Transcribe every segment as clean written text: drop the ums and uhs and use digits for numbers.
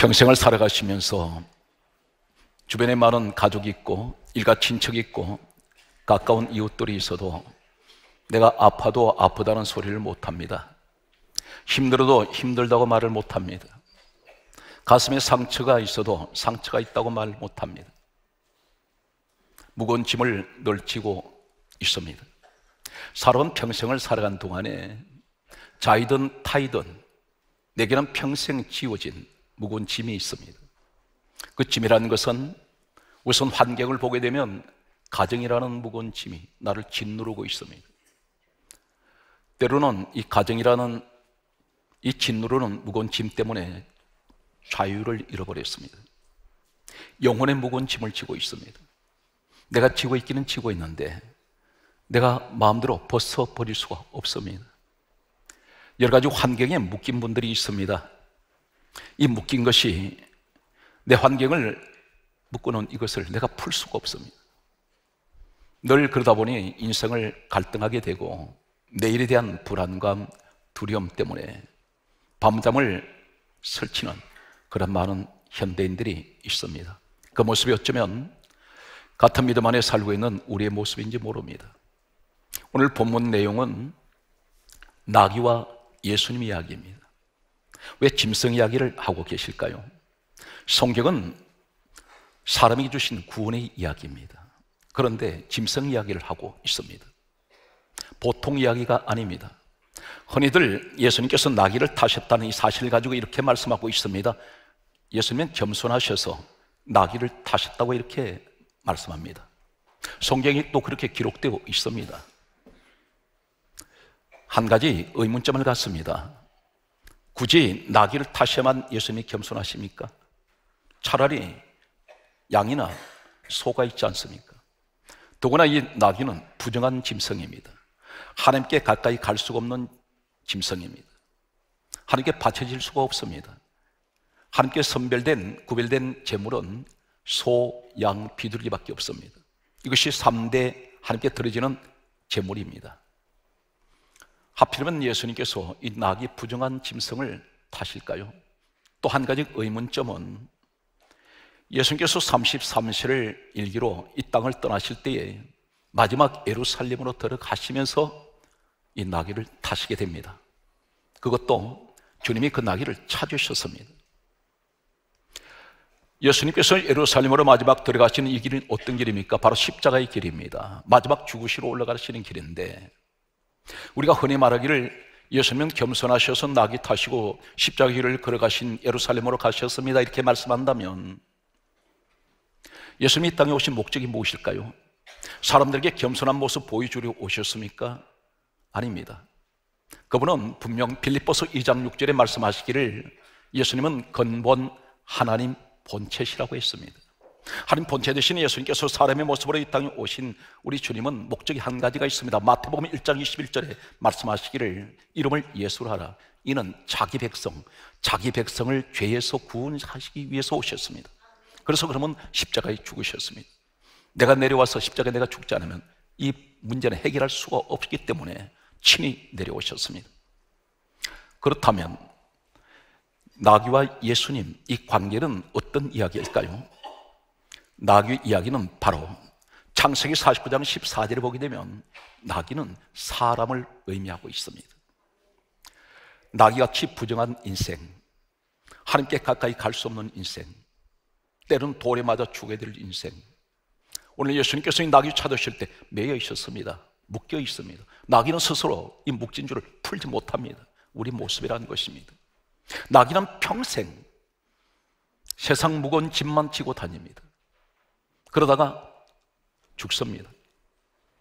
평생을 살아가시면서 주변에 많은 가족이 있고 일가 친척이 있고 가까운 이웃들이 있어도 내가 아파도 아프다는 소리를 못합니다. 힘들어도 힘들다고 말을 못합니다. 가슴에 상처가 있어도 상처가 있다고 말 못합니다. 무거운 짐을 늘 지고 있습니다. 살아온 평생을 살아간 동안에 자이든 타이든 내게는 평생 지워진 무거운 짐이 있습니다. 그 짐이라는 것은 우선 환경을 보게 되면 가정이라는 무거운 짐이 나를 짓누르고 있습니다. 때로는 이 가정이라는 이 짓누르는 무거운 짐 때문에 자유를 잃어버렸습니다. 영혼의 무거운 짐을 지고 있습니다. 내가 지고 있기는 지고 있는데 내가 마음대로 벗어버릴 수가 없습니다. 여러 가지 환경에 묶인 분들이 있습니다. 이 묶인 것이 내 환경을 묶어놓은 이것을 내가 풀 수가 없습니다. 늘 그러다 보니 인생을 갈등하게 되고 내일에 대한 불안감, 두려움 때문에 밤잠을 설치는 그런 많은 현대인들이 있습니다. 그 모습이 어쩌면 같은 믿음 안에 살고 있는 우리의 모습인지 모릅니다. 오늘 본문 내용은 나귀와 예수님 이야기입니다. 왜 짐승 이야기를 하고 계실까요? 성경은 사람에게 주신 구원의 이야기입니다. 그런데 짐승 이야기를 하고 있습니다. 보통 이야기가 아닙니다. 흔히들 예수님께서 나귀를 타셨다는 이 사실을 가지고 이렇게 말씀하고 있습니다. 예수님은 겸손하셔서 나귀를 타셨다고 이렇게 말씀합니다. 성경이 또 그렇게 기록되고 있습니다. 한 가지 의문점을 갖습니다. 굳이 나귀를 타셔야만 예수님이 겸손하십니까? 차라리 양이나 소가 있지 않습니까? 더구나 이 나귀는 부정한 짐승입니다. 하나님께 가까이 갈 수가 없는 짐승입니다. 하나님께 바쳐질 수가 없습니다. 하나님께 선별된 구별된 재물은 소, 양, 비둘기밖에 없습니다. 이것이 3대 하나님께 드려지는 재물입니다. 하필이면 예수님께서 이 나귀 부정한 짐승을 타실까요? 또 한 가지 의문점은 예수님께서 33세를 일기로 이 땅을 떠나실 때에 마지막 예루살렘으로 들어가시면서 이 나귀를 타시게 됩니다. 그것도 주님이 그 나귀를 찾으셨습니다. 예수님께서 예루살렘으로 마지막 들어가시는 이 길은 어떤 길입니까? 바로 십자가의 길입니다. 마지막 죽으시러 올라가시는 길인데 우리가 흔히 말하기를 예수님은 겸손하셔서 나귀 타시고 십자가 길을 걸어가신 예루살렘으로 가셨습니다 이렇게 말씀한다면 예수님이 이 땅에 오신 목적이 무엇일까요? 사람들에게 겸손한 모습 보여주려 오셨습니까? 아닙니다. 그분은 분명 빌립보서 2장 6절에 말씀하시기를 예수님은 근본 하나님 본체시라고 했습니다. 하나님 본체 되신 예수님께서 사람의 모습으로 이 땅에 오신 우리 주님은 목적이 한 가지가 있습니다. 마태복음 1장 21절에 말씀하시기를 이름을 예수로 하라. 이는 자기 백성을 죄에서 구원하시기 위해서 오셨습니다. 그래서 그러면 십자가에 죽으셨습니다. 내가 내려와서 십자가에 내가 죽지 않으면 이 문제는 해결할 수가 없기 때문에 친히 내려오셨습니다. 그렇다면 나귀와 예수님 이 관계는 어떤 이야기일까요? 나귀 이야기는 바로 창세기 49장 14절을 보게 되면 나귀는 사람을 의미하고 있습니다. 나귀같이 부정한 인생, 하나님께 가까이 갈 수 없는 인생, 때로는 돌에 맞아 죽게 될 인생. 오늘 예수님께서 이 나귀 찾으실 때 매여 있었습니다. 묶여 있습니다. 나귀는 스스로 이 묶인 줄을 풀지 못합니다. 우리 모습이라는 것입니다. 나귀는 평생 세상 무거운 짐만 지고 다닙니다. 그러다가 죽습니다.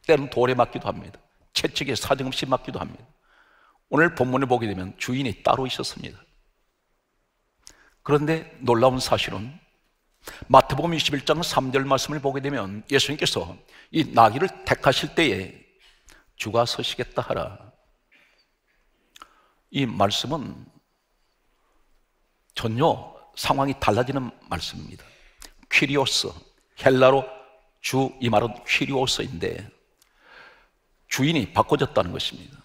때로는 돌에 맞기도 합니다. 채찍에 사정없이 맞기도 합니다. 오늘 본문을 보게 되면 주인이 따로 있었습니다. 그런데 놀라운 사실은 마태복음 21장 3절 말씀을 보게 되면 예수님께서 이 나귀를 택하실 때에 주가 서시겠다 하라. 이 말씀은 전혀 상황이 달라지는 말씀입니다. 퀴리오스, 헬라로 주, 이 말은 퀴리오스인데 주인이 바꿔졌다는 것입니다.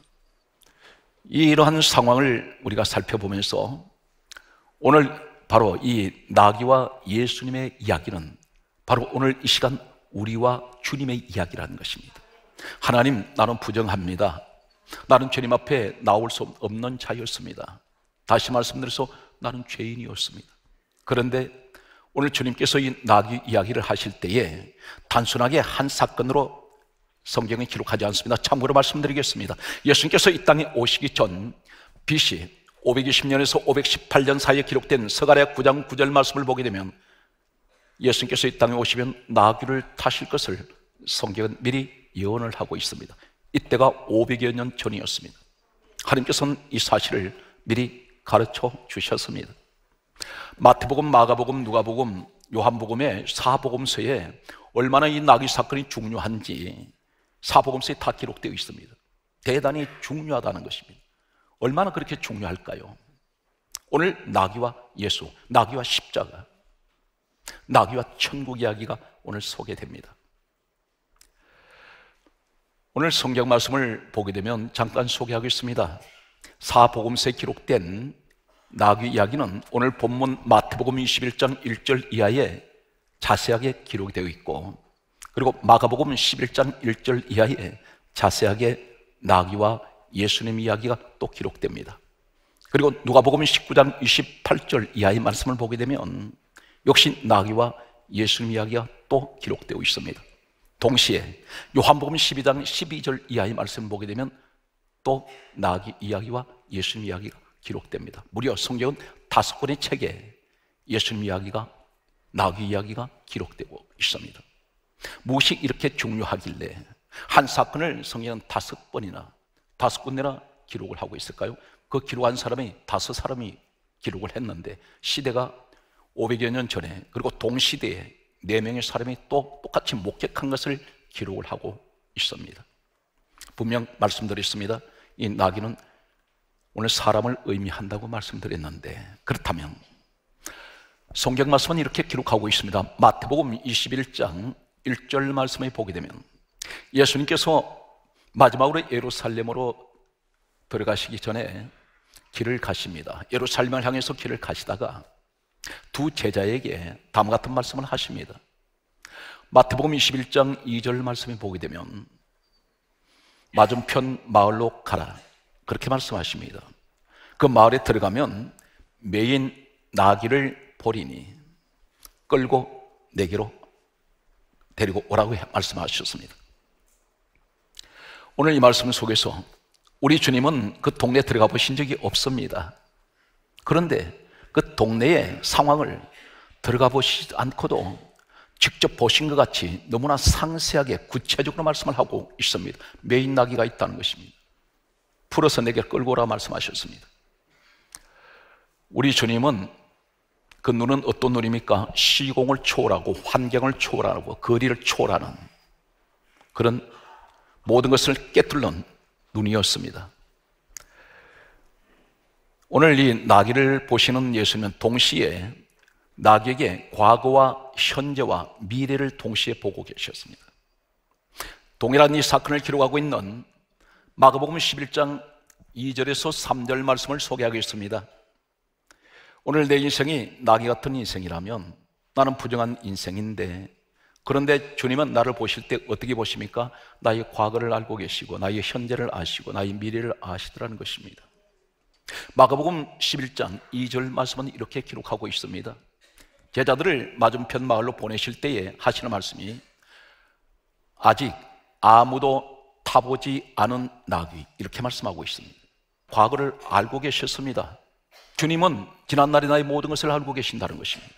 이러한 상황을 우리가 살펴보면서 오늘 바로 이 나귀와 예수님의 이야기는 바로 오늘 이 시간 우리와 주님의 이야기라는 것입니다. 하나님, 나는 부정합니다. 나는 주님 앞에 나올 수 없는 자였습니다. 다시 말씀드려서 나는 죄인이었습니다. 그런데 오늘 주님께서 이 나귀 이야기를 하실 때에 단순하게 한 사건으로 성경에 기록하지 않습니다. 참고로 말씀드리겠습니다. 예수님께서 이 땅에 오시기 전 BC 520년에서 518년 사이에 기록된 서가랴 9장 9절 말씀을 보게 되면 예수님께서 이 땅에 오시면 나귀를 타실 것을 성경은 미리 예언을 하고 있습니다. 이때가 500여 년 전이었습니다. 하나님께서는 이 사실을 미리 가르쳐 주셨습니다. 마태복음, 마가복음, 누가복음, 요한복음의 사복음서에 얼마나 이 나귀 사건이 중요한지 사복음서에 다 기록되어 있습니다. 대단히 중요하다는 것입니다. 얼마나 그렇게 중요할까요? 오늘 나귀와 예수, 나귀와 십자가, 나귀와 천국 이야기가 오늘 소개됩니다. 오늘 성경 말씀을 보게 되면 잠깐 소개하겠습니다. 사복음서에 기록된 나귀 이야기는 오늘 본문 마태복음 21장 1절 이하에 자세하게 기록되어 있고, 그리고 마가복음 11장 1절 이하에 자세하게 나귀와 예수님 이야기가 또 기록됩니다. 그리고 누가복음 19장 28절 이하의 말씀을 보게 되면 역시 나귀와 예수님 이야기가 또 기록되어 있습니다. 동시에 요한복음 12장 12절 이하의 말씀을 보게 되면 또 나귀 이야기와 예수님 이야기가 기록됩니다. 무려 성경은 5권의 책에 예수님 이야기가, 나귀 이야기가 기록되고 있습니다. 무엇이 이렇게 중요하길래 한 사건을 성경은 5번이나 5군데나 기록을 하고 있을까요? 그 기록한 사람이 5사람이 기록을 했는데 시대가 500여 년 전에, 그리고 동시대에 4명의 사람이 또 똑같이 목격한 것을 기록을 하고 있습니다. 분명 말씀드렸습니다. 이 나귀는 오늘 사람을 의미한다고 말씀드렸는데, 그렇다면 성경 말씀은 이렇게 기록하고 있습니다. 마태복음 21장 1절 말씀에 보게 되면 예수님께서 마지막으로 예루살렘으로 들어가시기 전에 길을 가십니다. 예루살렘을 향해서 길을 가시다가 두 제자에게 다음 같은 말씀을 하십니다. 마태복음 21장 2절 말씀에 보게 되면 맞은편 마을로 가라, 그렇게 말씀하십니다. 그 마을에 들어가면 매인 나귀를 보리니 끌고 내게로 데리고 오라고 말씀하셨습니다. 오늘 이 말씀 속에서 우리 주님은 그 동네에 들어가 보신 적이 없습니다. 그런데 그 동네의 상황을 들어가 보시지 않고도 직접 보신 것 같이 너무나 상세하게 구체적으로 말씀을 하고 있습니다. 매인 나귀가 있다는 것입니다. 풀어서 내게 끌고 오라 말씀하셨습니다. 우리 주님은 그 눈은 어떤 눈입니까? 시공을 초월하고 환경을 초월하고 거리를 초월하는 그런 모든 것을 깨뚫는 눈이었습니다. 오늘 이 나귀를 보시는 예수님은 동시에 나귀에게 과거와 현재와 미래를 동시에 보고 계셨습니다. 동일한 이 사건을 기록하고 있는 마가복음 11장 2절에서 3절 말씀을 소개하겠습니다. 오늘 내 인생이 나귀 같은 인생이라면 나는 부정한 인생인데, 그런데 주님은 나를 보실 때 어떻게 보십니까? 나의 과거를 알고 계시고 나의 현재를 아시고 나의 미래를 아시더라는 것입니다. 마가복음 11장 2절 말씀은 이렇게 기록하고 있습니다. 제자들을 맞은편 마을로 보내실 때에 하시는 말씀이 아직 아무도 타보지 않은 나귀, 이렇게 말씀하고 있습니다. 과거를 알고 계셨습니다. 주님은 지난날의 나의 모든 것을 알고 계신다는 것입니다.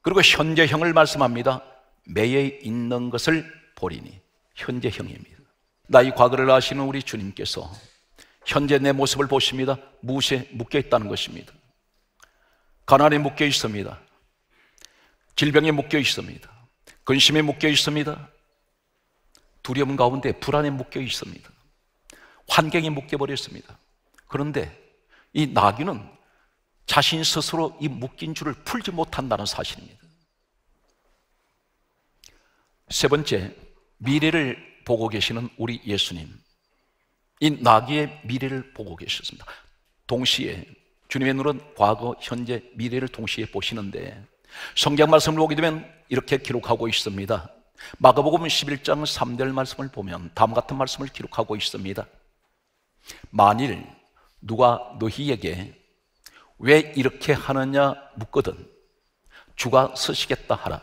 그리고 현재형을 말씀합니다. 매에 있는 것을 보리니, 현재형입니다. 나의 과거를 아시는 우리 주님께서 현재 내 모습을 보십니다. 무엇에 묶여 있다는 것입니다. 가난에 묶여 있습니다. 질병에 묶여 있습니다. 근심에 묶여 있습니다. 두려움 가운데, 불안에 묶여 있습니다. 환경에 묶여버렸습니다. 그런데 이 나귀는 자신 스스로 이 묶인 줄을 풀지 못한다는 사실입니다. 세 번째, 미래를 보고 계시는 우리 예수님, 이 나귀의 미래를 보고 계셨습니다. 동시에 주님의 눈은 과거, 현재, 미래를 동시에 보시는데 성경 말씀을 보게 되면 이렇게 기록하고 있습니다. 마가복음 11장 3절 말씀을 보면 다음 같은 말씀을 기록하고 있습니다. 만일 누가 너희에게 왜 이렇게 하느냐 묻거든 주가 쓰시겠다 하라.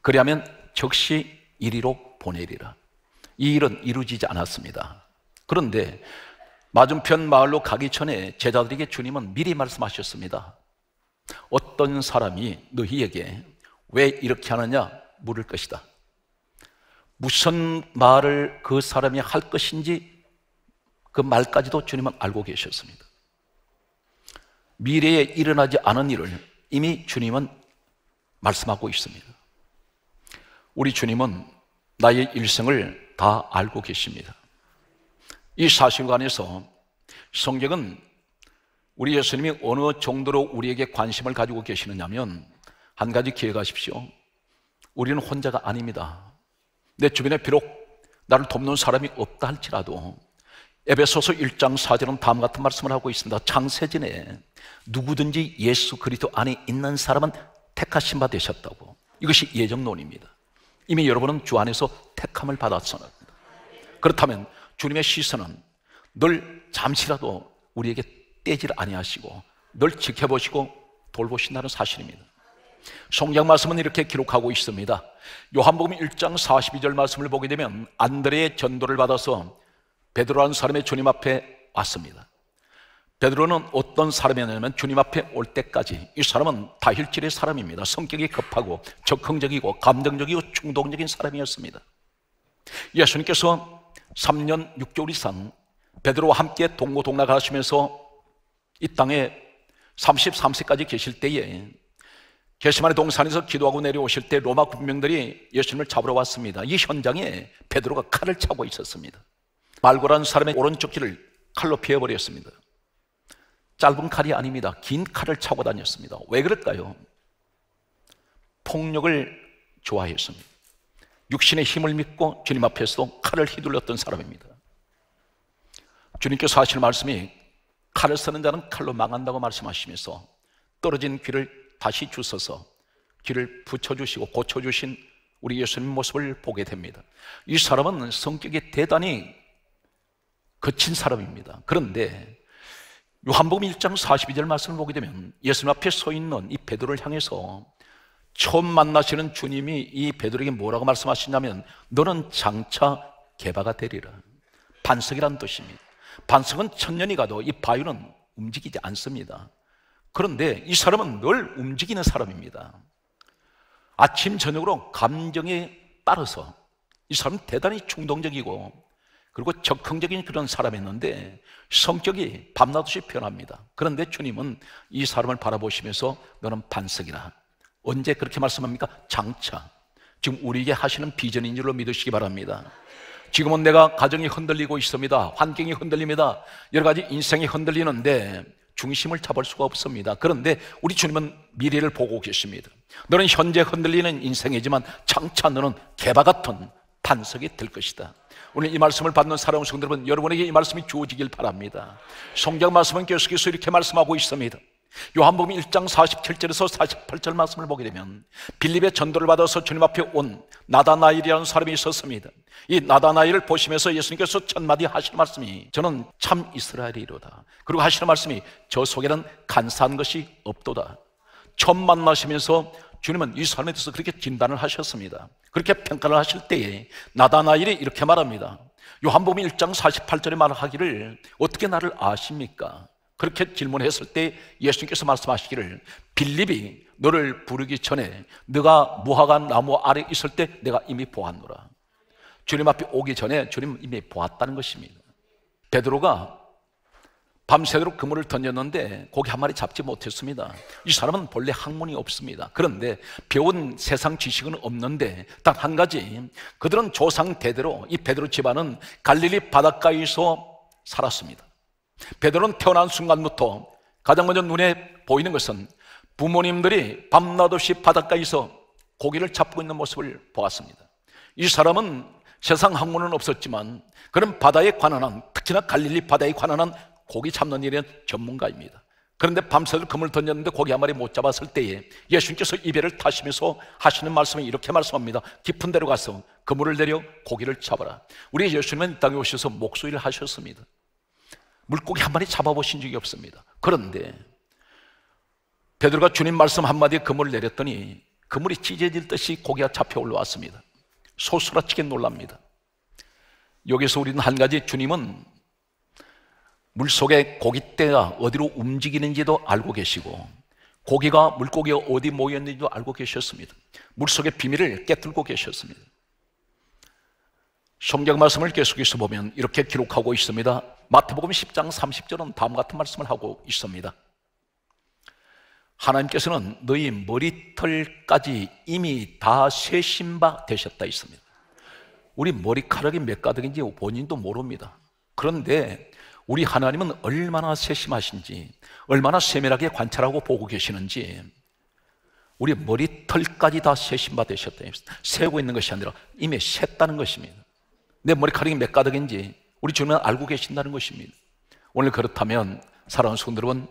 그리하면 즉시 이리로 보내리라. 이 일은 이루어지지 않았습니다. 그런데 맞은편 마을로 가기 전에 제자들에게 주님은 미리 말씀하셨습니다. 어떤 사람이 너희에게 왜 이렇게 하느냐 물을 것이다. 무슨 말을 그 사람이 할 것인지 그 말까지도 주님은 알고 계셨습니다. 미래에 일어나지 않은 일을 이미 주님은 말씀하고 있습니다. 우리 주님은 나의 일생을 다 알고 계십니다. 이 사실관에서 성경은 우리 예수님이 어느 정도로 우리에게 관심을 가지고 계시느냐 하면 한 가지 기억하십시오. 우리는 혼자가 아닙니다. 내 주변에 비록 나를 돕는 사람이 없다 할지라도 에베소서 1장 4절은 다음 같은 말씀을 하고 있습니다. 창세전에 누구든지 예수 그리스도 안에 있는 사람은 택하신 바 되셨다고. 이것이 예정론입니다. 이미 여러분은 주 안에서 택함을 받았습니다. 그렇다면 주님의 시선은 늘 잠시라도 우리에게 떼질 아니하시고 늘 지켜보시고 돌보신다는 사실입니다. 성경 말씀은 이렇게 기록하고 있습니다. 요한복음 1장 42절 말씀을 보게 되면 안드레의 전도를 받아서 베드로라는 사람의 주님 앞에 왔습니다. 베드로는 어떤 사람이냐면 주님 앞에 올 때까지 이 사람은 다혈질의 사람입니다. 성격이 급하고 적극적이고 감정적이고 충동적인 사람이었습니다. 예수님께서 3년 6개월 이상 베드로와 함께 동고동락하시면서 이 땅에 33세까지 계실 때에 겟세마네 동산에서 기도하고 내려오실 때 로마 군병들이 예수님을 잡으러 왔습니다. 이 현장에 베드로가 칼을 차고 있었습니다. 말고라는 사람의 오른쪽 귀를 칼로 베어버렸습니다. 짧은 칼이 아닙니다. 긴 칼을 차고 다녔습니다. 왜 그럴까요? 폭력을 좋아했습니다. 육신의 힘을 믿고 주님 앞에서 칼을 휘둘렀던 사람입니다. 주님께서 하실 말씀이 칼을 쓰는 자는 칼로 망한다고 말씀하시면서 떨어진 귀를 다시 주셔서 귀를 붙여주시고 고쳐주신 우리 예수님 모습을 보게 됩니다. 이 사람은 성격이 대단히 거친 사람입니다. 그런데 요한복음 1장 42절 말씀을 보게 되면 예수님 앞에 서 있는 이 베드로를 향해서 처음 만나시는 주님이 이 베드로에게 뭐라고 말씀하시냐면 너는 장차 개바가 되리라. 반석이란 뜻입니다. 반석은 천년이 가도 이 바위는 움직이지 않습니다. 그런데 이 사람은 늘 움직이는 사람입니다. 아침 저녁으로 감정에 따라서 이 사람은 대단히 충동적이고 그리고 적극적인 그런 사람이었는데 성격이 밤낮없이 변합니다. 그런데 주님은 이 사람을 바라보시면서 너는 반석이라. 언제 그렇게 말씀합니까? 장차. 지금 우리에게 하시는 비전인 줄로 믿으시기 바랍니다. 지금은 내가 가정이 흔들리고 있습니다. 환경이 흔들립니다. 여러 가지 인생이 흔들리는데 중심을 잡을 수가 없습니다. 그런데 우리 주님은 미래를 보고 계십니다. 너는 현재 흔들리는 인생이지만 장차 너는 개바 같은 반석이 될 것이다. 오늘 이 말씀을 받는 사랑하는 성도 여러분, 여러분에게 이 말씀이 주어지길 바랍니다. 성경 말씀은 계속해서 이렇게 말씀하고 있습니다. 요한복음 1장 47절에서 48절 말씀을 보게 되면 빌립의 전도를 받아서 주님 앞에 온 나다나엘이라는 사람이 있었습니다. 이 나다나엘을 보시면서 예수님께서 첫마디 하시는 말씀이 저는 참 이스라엘이로다. 그리고 하시는 말씀이 저 속에는 간사한 것이 없도다. 처음 만나시면서 주님은 이 사람에 대해서 그렇게 진단을 하셨습니다. 그렇게 평가를 하실 때에 나다나엘이 이렇게 말합니다. 요한복음 1장 48절에 말하기를 어떻게 나를 아십니까? 그렇게 질문했을 때 예수님께서 말씀하시기를 빌립이 너를 부르기 전에 네가 무화과 나무 아래 있을 때 내가 이미 보았노라. 주님 앞에 오기 전에 주님은 이미 보았다는 것입니다. 베드로가 밤새도록 그물을 던졌는데 고기 한 마리 잡지 못했습니다. 이 사람은 본래 학문이 없습니다. 그런데 배운 세상 지식은 없는데 딱 한 가지 그들은 조상 대대로 이 베드로 집안은 갈릴리 바닷가에서 살았습니다. 베드로는 태어난 순간부터 가장 먼저 눈에 보이는 것은 부모님들이 밤낮없이 바닷가에서 고기를 잡고 있는 모습을 보았습니다. 이 사람은 세상 학문은 없었지만 그런 바다에 관한 특히나 갈릴리 바다에 관한 고기 잡는 일은 전문가입니다. 그런데 밤새도록 금을 던졌는데 고기 한 마리 못 잡았을 때에 예수님께서 이배를 타시면서 하시는 말씀이 이렇게 말씀합니다. 깊은 데로 가서 그물을 내려 고기를 잡아라. 우리 예수님은 이 땅에 오셔서 목수일을 하셨습니다. 물고기 한 마리 잡아보신 적이 없습니다. 그런데 베드로가 주님 말씀 한마디에 그물을 내렸더니 그물이 찢어질 듯이 고기가 잡혀 올라왔습니다. 소스라치게 놀랍니다. 여기서 우리는 한 가지, 주님은 물속에 고깃대가 어디로 움직이는지도 알고 계시고 고기가 물고기가 어디 모였는지도 알고 계셨습니다. 물속의 비밀을 깨뚫고 계셨습니다. 성경 말씀을 계속해서 보면 이렇게 기록하고 있습니다. 마태복음 10장 30절은 다음 같은 말씀을 하고 있습니다. 하나님께서는 너희 머리털까지 이미 다 세신 바 되셨다 있습니다. 우리 머리카락이 몇 가닥인지 본인도 모릅니다. 그런데 우리 하나님은 얼마나 세심하신지, 얼마나 세밀하게 관찰하고 보고 계시는지, 우리 머리털까지 다 세신 바 되셨다. 세고 있는 것이 아니라 이미 셌다는 것입니다. 내 머리카락이 몇 가닥인지 우리 주님은 알고 계신다는 것입니다. 오늘 그렇다면 사랑하는 성도 여러분,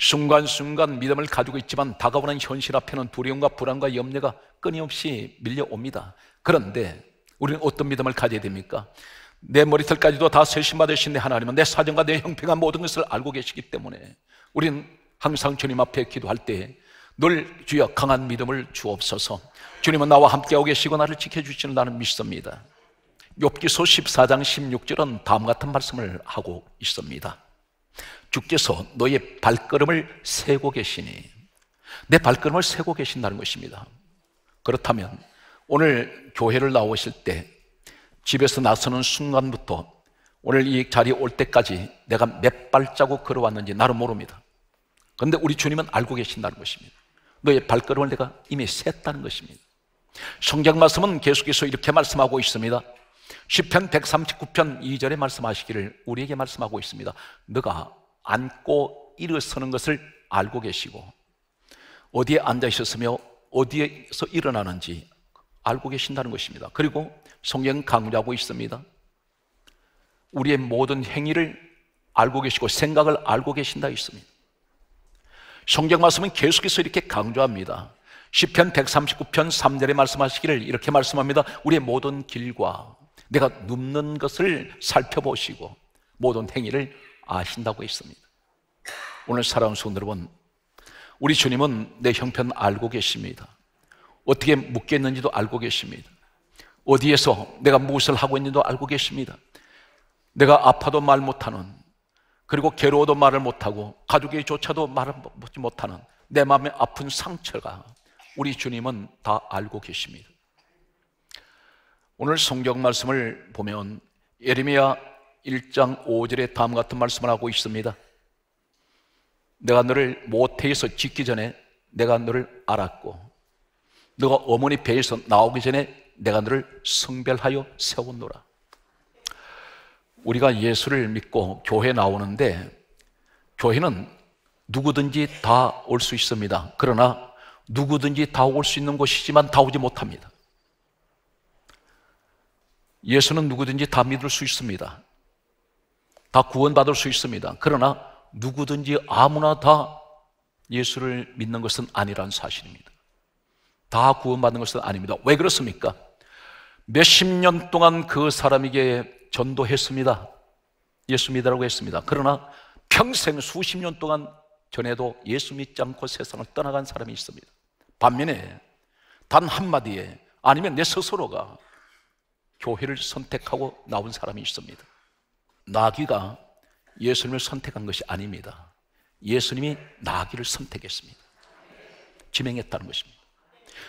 순간순간 믿음을 가지고 있지만 다가오는 현실 앞에는 두려움과 불안과 염려가 끊임없이 밀려옵니다. 그런데 우리는 어떤 믿음을 가져야 됩니까? 내 머리털까지도 다 세신 바 되신 내 하나님은 내 사정과 내 형편과 모든 것을 알고 계시기 때문에 우리는 항상 주님 앞에 기도할 때 늘 주여 강한 믿음을 주옵소서. 주님은 나와 함께하고 계시고 나를 지켜주시는 나는 믿습니다. 욥기서 14장 16절은 다음 같은 말씀을 하고 있습니다. 주께서 너의 발걸음을 세고 계시니, 내 발걸음을 세고 계신다는 것입니다. 그렇다면 오늘 교회를 나오실 때 집에서 나서는 순간부터 오늘 이 자리에 올 때까지 내가 몇 발자국 걸어왔는지 나는 모릅니다. 그런데 우리 주님은 알고 계신다는 것입니다. 너의 발걸음을 내가 이미 셌다는 것입니다. 성경 말씀은 계속해서 이렇게 말씀하고 있습니다. 시편 139편 2절에 말씀하시기를 우리에게 말씀하고 있습니다. 너가 앉고 일어서는 것을 알고 계시고 어디에 앉아 있었으며 어디에서 일어나는지 알고 계신다는 것입니다. 그리고 성경은 강조하고 있습니다. 우리의 모든 행위를 알고 계시고 생각을 알고 계신다 있습니다. 성경 말씀은 계속해서 이렇게 강조합니다. 시편 139편 3절에 말씀하시기를 이렇게 말씀합니다. 우리의 모든 길과 내가 눕는 것을 살펴보시고 모든 행위를 아신다고 했습니다. 오늘 사랑하는 성도 여러분, 우리 주님은 내 형편 알고 계십니다. 어떻게 묶였는지도 알고 계십니다. 어디에서 내가 무엇을 하고 있는지도 알고 계십니다. 내가 아파도 말 못하는, 그리고 괴로워도 말을 못하고 가족에게조차도 말을 못하는 내 마음의 아픈 상처가 우리 주님은 다 알고 계십니다. 오늘 성경 말씀을 보면 예레미야 1장 5절에 다음 같은 말씀을 하고 있습니다. 내가 너를 모태에서 짓기 전에 내가 너를 알았고 너가 어머니 배에서 나오기 전에 내가 너를 성별하여 세웠노라. 우리가 예수를 믿고 교회 나오는데 교회는 누구든지 다 올 수 있습니다. 그러나 누구든지 다 올 수 있는 곳이지만 다 오지 못합니다. 예수는 누구든지 다 믿을 수 있습니다. 다 구원받을 수 있습니다. 그러나 누구든지 아무나 다 예수를 믿는 것은 아니라는 사실입니다. 다 구원받는 것은 아닙니다. 왜 그렇습니까? 몇십 년 동안 그 사람에게 전도했습니다. 예수 믿으라고 했습니다. 그러나 평생 수십 년 동안 전에도 예수 믿지 않고 세상을 떠나간 사람이 있습니다. 반면에 단 한마디에 아니면 내 스스로가 교회를 선택하고 나온 사람이 있습니다. 나귀가 예수님을 선택한 것이 아닙니다. 예수님이 나귀를 선택했습니다. 지명했다는 것입니다.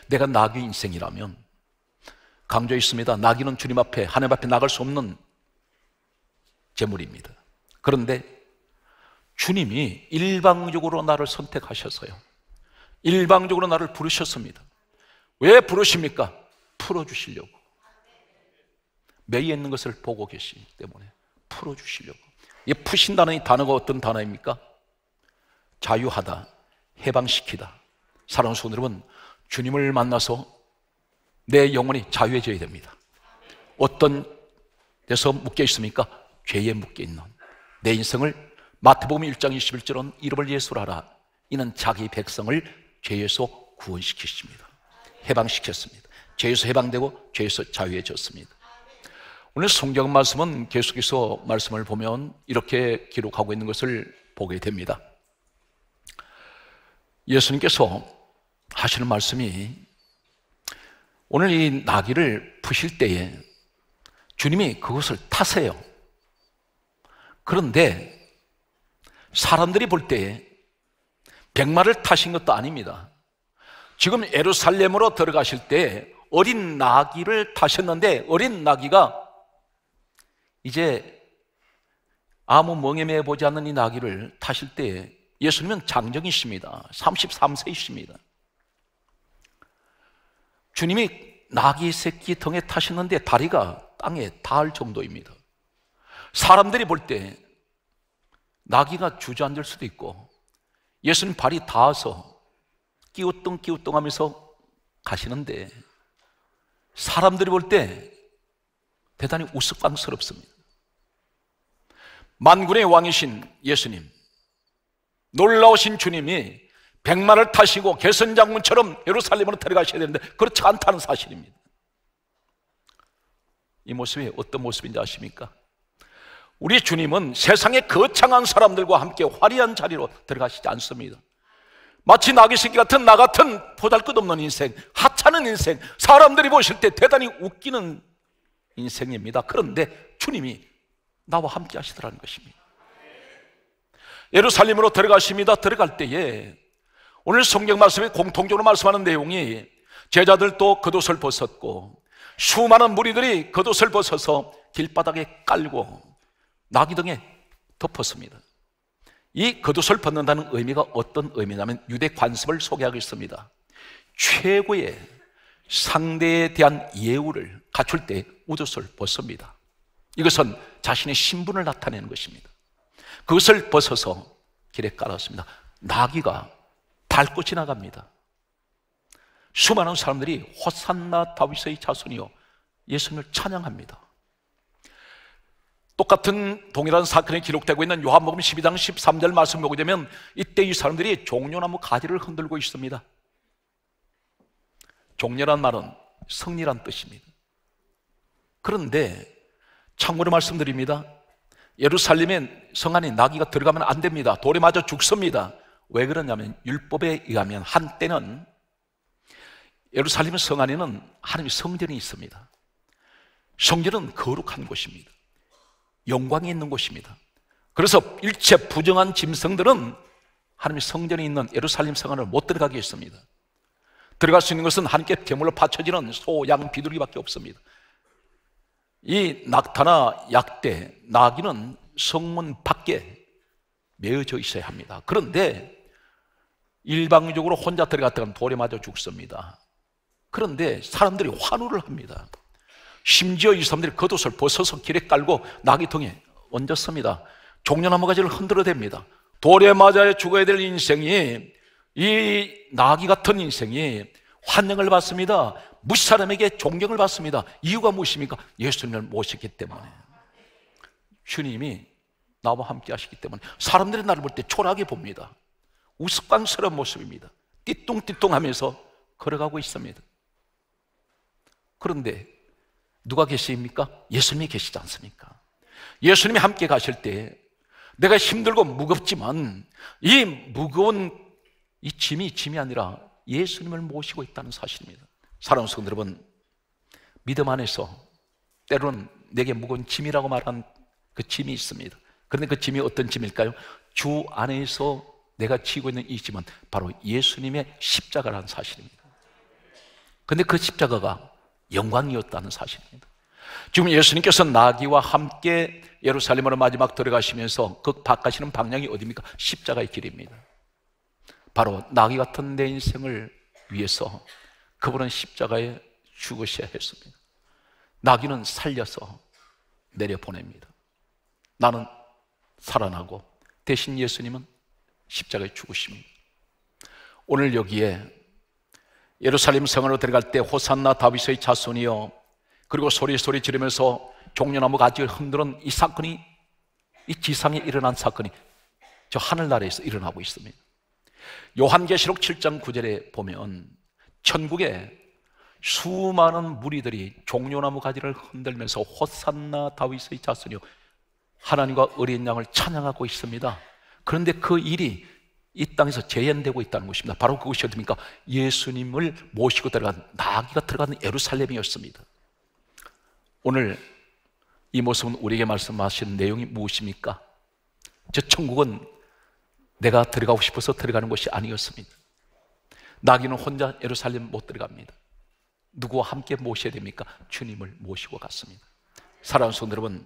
내가 나귀 인생이라면, 강조했습니다. 나귀는 주님 앞에, 하나님 앞에 나갈 수 없는 재물입니다. 그런데 주님이 일방적으로 나를 선택하셔서요, 일방적으로 나를 부르셨습니다. 왜 부르십니까? 풀어주시려고. 매여 있는 것을 보고 계시기 때문에 풀어주시려고. 이 푸신다는 이 단어가 어떤 단어입니까? 자유하다, 해방시키다. 사랑하는 성도 여러분, 주님을 만나서 내 영혼이 자유해져야 됩니다. 어떤 데서 묶여 있습니까? 죄에 묶여 있는 내 인생을 마태복음 1장 21절은 이름을 예수라 하라. 이는 자기 백성을 죄에서 구원시키십니다. 해방시켰습니다. 죄에서 해방되고 죄에서 자유해졌습니다. 오늘 성경 말씀은 계속해서 말씀을 보면 이렇게 기록하고 있는 것을 보게 됩니다. 예수님께서 하시는 말씀이 오늘 이 나귀를 푸실 때에 주님이 그것을 타세요. 그런데 사람들이 볼 때에 백마를 타신 것도 아닙니다. 지금 예루살렘으로 들어가실 때 어린 나귀를 타셨는데 어린 나귀가 이제 아무 멍에매 보지 않는 이 나귀를 타실 때에 예수님은 장정이십니다. 33세이십니다. 주님이 나귀 새끼 등에 타시는데 다리가 땅에 닿을 정도입니다. 사람들이 볼 때 나귀가 주저앉을 수도 있고 예수님 발이 닿아서 끼우뚱끼우뚱 하면서 가시는데 사람들이 볼 때 대단히 우스꽝스럽습니다. 만군의 왕이신 예수님, 놀라우신 주님이 백마를 타시고 개선장군처럼 예루살렘으로 데려가셔야 되는데 그렇지 않다는 사실입니다. 이 모습이 어떤 모습인지 아십니까? 우리 주님은 세상의 거창한 사람들과 함께 화려한 자리로 들어가시지 않습니다. 마치 나귀 새끼 같은 나 같은 보잘것없는 인생, 하찮은 인생, 사람들이 보실 때 대단히 웃기는 인생입니다. 그런데 주님이 나와 함께 하시더라는 것입니다. 예루살렘으로 들어가십니다. 들어갈 때에 오늘 성경 말씀에 공통적으로 말씀하는 내용이 제자들도 겉옷을 벗었고 수많은 무리들이 겉옷을 벗어서 길바닥에 깔고 나귀 등에 덮었습니다. 이 겉옷을 벗는다는 의미가 어떤 의미냐면 유대 관습을 소개하겠습니다. 최고의 상대에 대한 예우를 갖출 때 옷을 벗습니다. 이것은 자신의 신분을 나타내는 것입니다. 그것을 벗어서 길에 깔았습니다. 나귀가 밟고 지나갑니다. 수많은 사람들이 호산나 다윗의 자손이요 예수님을 찬양합니다. 똑같은 동일한 사건이 기록되고 있는 요한복음 12장 13절 말씀 보게 되면 이때 이 사람들이 종려나무 가지를 흔들고 있습니다. 종려란 말은 승리란 뜻입니다. 그런데 참고로 말씀드립니다. 예루살렘의 성 안에 나귀가 들어가면 안 됩니다. 돌에 맞아 죽습니다. 왜 그러냐면 율법에 의하면 한때는 예루살렘 성 안에는 하나님의 성전이 있습니다. 성전은 거룩한 곳입니다. 영광이 있는 곳입니다. 그래서 일체 부정한 짐승들은 하나님의 성전이 있는 예루살렘 성 안을 못 들어가게 했습니다. 들어갈 수 있는 것은 하나님께 제물로 바쳐지는 소, 양, 비둘기밖에 없습니다. 이 낙타나 약대, 나귀는 성문 밖에 매어져 있어야 합니다. 그런데 일방적으로 혼자 들어갔다간 돌에 맞아 죽습니다. 그런데 사람들이 환호를 합니다. 심지어 이 사람들이 겉옷을 벗어서 길에 깔고 나귀통에 얹었습니다. 종려나무 가지를 흔들어댑니다. 돌에 맞아 죽어야 될 인생이, 이 나귀 같은 인생이 환영을 받습니다. 무슨 사람에게 존경을 받습니다. 이유가 무엇입니까? 예수님을 모셨기 때문에, 주님이 나와 함께 하시기 때문에 사람들이 나를 볼 때 초라하게 봅니다. 우스꽝스러운 모습입니다. 띠뚱띠뚱하면서 걸어가고 있습니다. 그런데 누가 계십니까? 예수님이 계시지 않습니까? 예수님이 함께 가실 때 내가 힘들고 무겁지만 이 무거운 이 짐이 아니라 예수님을 모시고 있다는 사실입니다. 사랑하는 성도 여러분, 믿음 안에서 때로는 내게 무거운 짐이라고 말한 그 짐이 있습니다. 그런데 그 짐이 어떤 짐일까요? 주 안에서 내가 지고 있는 이 짐은 바로 예수님의 십자가라는 사실입니다. 그런데 그 십자가가 영광이었다는 사실입니다. 지금 예수님께서 나귀와 함께 예루살렘으로 마지막 들어가시면서 그 바깥이는 방향이 어디입니까? 십자가의 길입니다. 바로 나귀 같은 내 인생을 위해서 그분은 십자가에 죽으셔야 했습니다. 나귀는 살려서 내려보냅니다. 나는 살아나고 대신 예수님은 십자가에 죽으십니다. 오늘 여기에 예루살렘 성으로 들어갈 때 호산나 다윗의 자손이요, 그리고 소리소리 지르면서 종려나무 가지를 흔드는 이 사건이, 이 지상에 일어난 사건이 저 하늘나라에서 일어나고 있습니다. 요한계시록 7장 9절에 보면 천국에 수많은 무리들이 종려나무 가지를 흔들면서 호산나 다윗의 자손이요 하나님과 어린 양을 찬양하고 있습니다. 그런데 그 일이 이 땅에서 재현되고 있다는 것입니다. 바로 그것이 어디입니까? 예수님을 모시고 들어간 나귀가 들어가는 예루살렘이었습니다. 오늘 이 모습은 우리에게 말씀하신 내용이 무엇입니까? 저 천국은 내가 들어가고 싶어서 들어가는 것이 아니었습니다. 나귀는 혼자 예루살렘 못 들어갑니다. 누구와 함께 모셔야 됩니까? 주님을 모시고 갔습니다. 사랑하는 성도 여러분,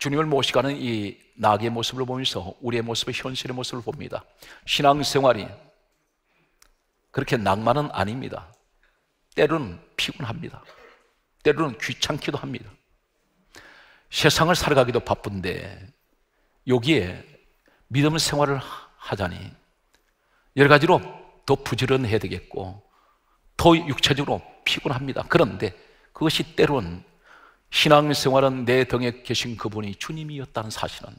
주님을 모시가는 이 나귀의 모습을 보면서 우리의 모습의 현실의 모습을 봅니다. 신앙생활이 그렇게 낭만은 아닙니다. 때로는 피곤합니다. 때로는 귀찮기도 합니다. 세상을 살아가기도 바쁜데 여기에 믿음 생활을 하자니 여러 가지로 더 부지런해야 되겠고 더 육체적으로 피곤합니다. 그런데 그것이 때론 신앙생활은 내 등에 계신 그분이 주님이었다는 사실은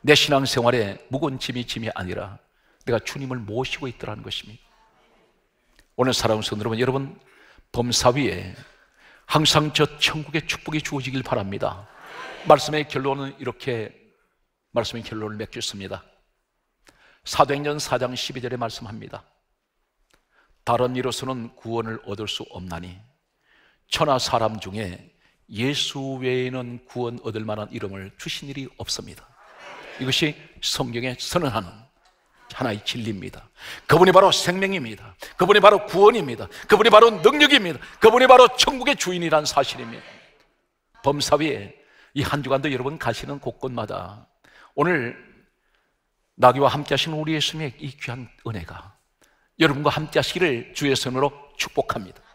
내 신앙생활에 무거운 짐이 아니라 내가 주님을 모시고 있더라는 것입니다. 오늘 사랑하는 성도 여러분, 범사 위에 항상 저 천국의 축복이 주어지길 바랍니다. 말씀의 결론은 이렇게 말씀의 결론을 맺겠습니다. 사도행전 4장 12절에 말씀합니다. 다른 이로서는 구원을 얻을 수 없나니 천하 사람 중에 예수 외에는 구원 얻을 만한 이름을 주신 일이 없습니다. 이것이 성경에 선언하는 하나의 진리입니다. 그분이 바로 생명입니다. 그분이 바로 구원입니다. 그분이 바로 능력입니다. 그분이 바로 천국의 주인이란 사실입니다. 범사위에 이 한 주간도 여러분 가시는 곳곳마다 오늘 나귀와 함께 하시는 우리 예수님의 이 귀한 은혜가 여러분과 함께 하시기를 주의 손으로 축복합니다.